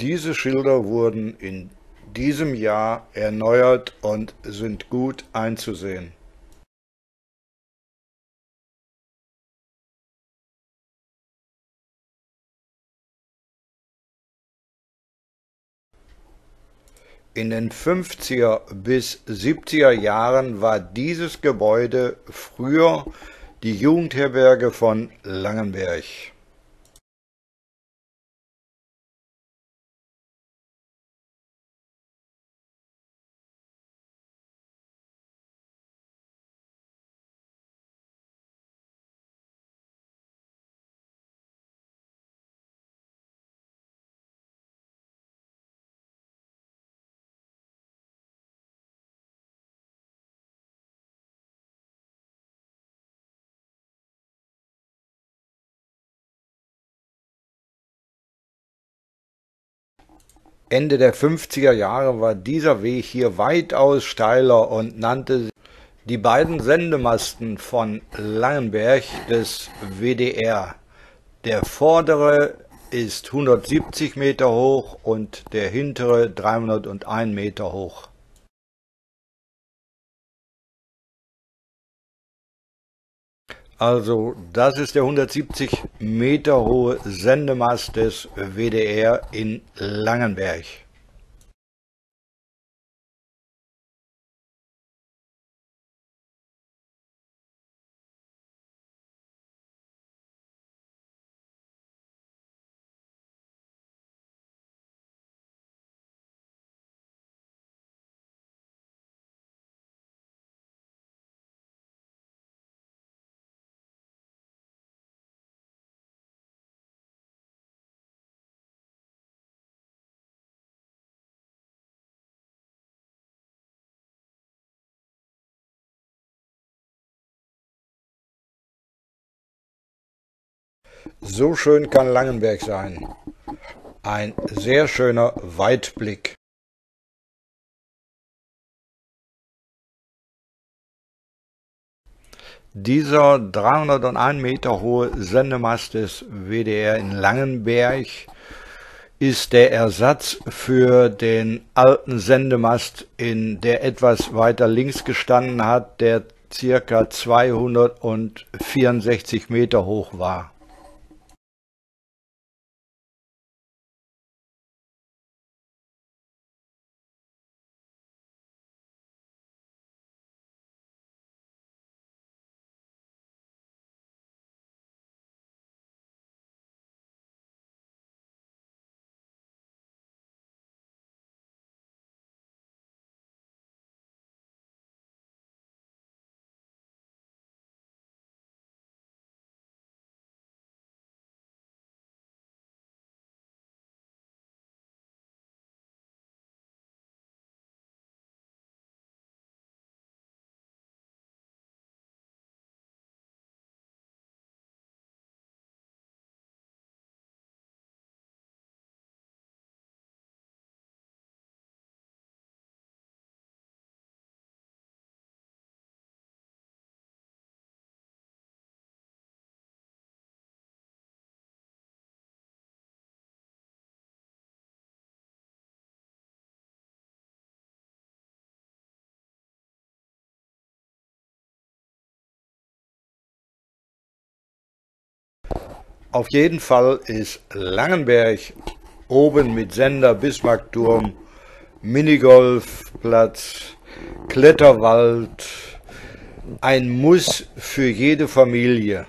Diese Schilder wurden in diesem Jahr erneuert und sind gut einzusehen. In den 50er bis 70er Jahren war dieses Gebäude früher die Jugendherberge von Langenberg. Ende der 50er Jahre war dieser Weg hier weitaus steiler und nannte sich die beiden Sendemasten von Langenberg des WDR. Der vordere ist 170 Meter hoch und der hintere 301 Meter hoch. Also, das ist der 170 Meter hohe Sendemast des WDR in Langenberg. So schön kann Langenberg sein. Ein sehr schöner Weitblick. Dieser 301 Meter hohe Sendemast des WDR in Langenberg ist der Ersatz für den alten Sendemast, der etwas weiter links gestanden hat, der ca. 264 Meter hoch war. Auf jeden Fall ist Langenberg oben mit Sender, Bismarckturm, Minigolfplatz, Kletterwald ein Muss für jede Familie.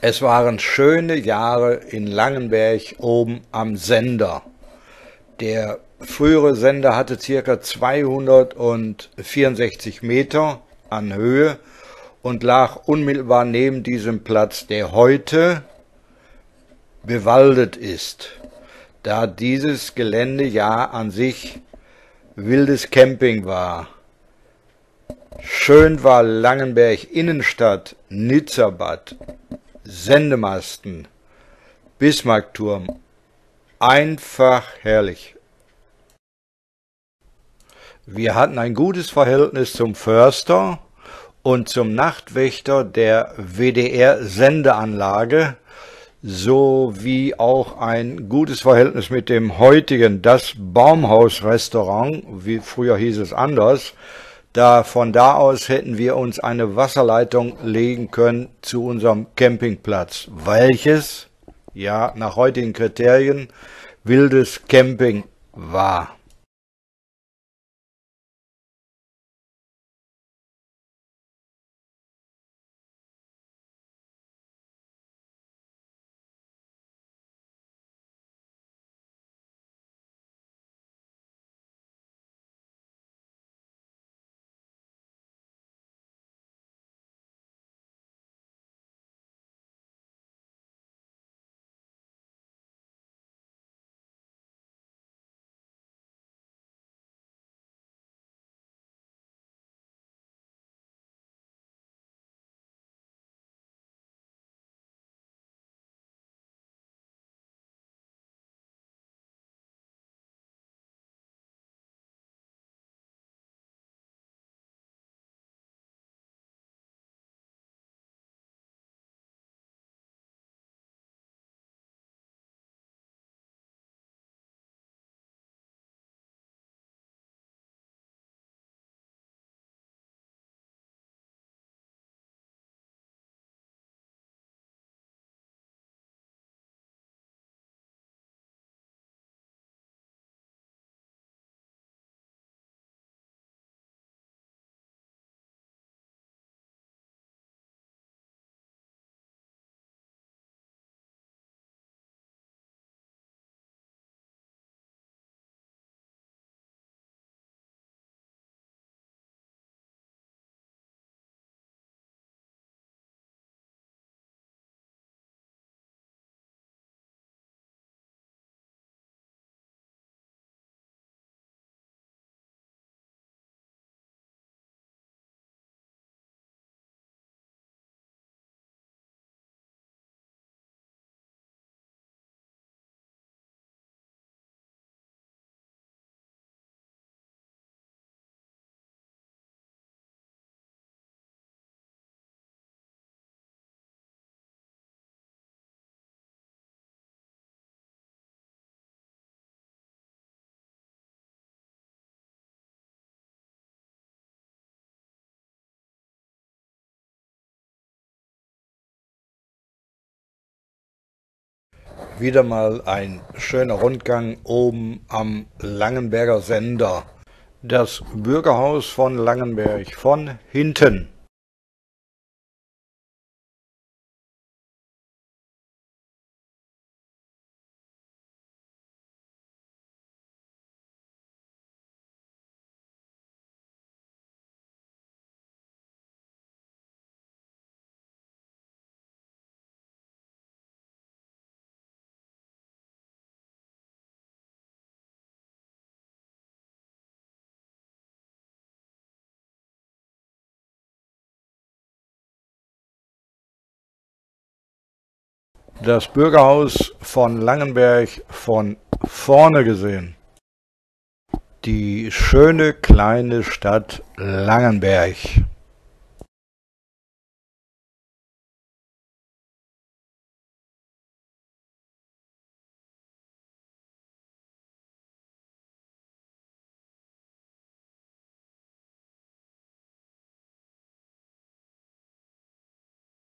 Es waren schöne Jahre in Langenberg oben am Sender. Der frühere Sender hatte ca. 264 Meter an Höhe und lag unmittelbar neben diesem Platz, der heute bewaldet ist, da dieses Gelände ja an sich wildes Camping war. Schön war Langenberg Innenstadt, Nitzerbad, Sendemasten, Bismarckturm. Einfach herrlich. Wir hatten ein gutes Verhältnis zum Förster und zum Nachtwächter der WDR-Sendeanlage sowie auch ein gutes Verhältnis mit dem heutigen, das Baumhaus-Restaurant, wie früher hieß es anders. Von da aus hätten wir uns eine Wasserleitung legen können zu unserem Campingplatz, welches, ja, nach heutigen Kriterien wildes Camping war. Wieder mal ein schöner Rundgang oben am Langenberger Sender. Das Bürgerhaus von Langenberg von hinten. Das Bürgerhaus von Langenberg von vorne gesehen. Die schöne kleine Stadt Langenberg.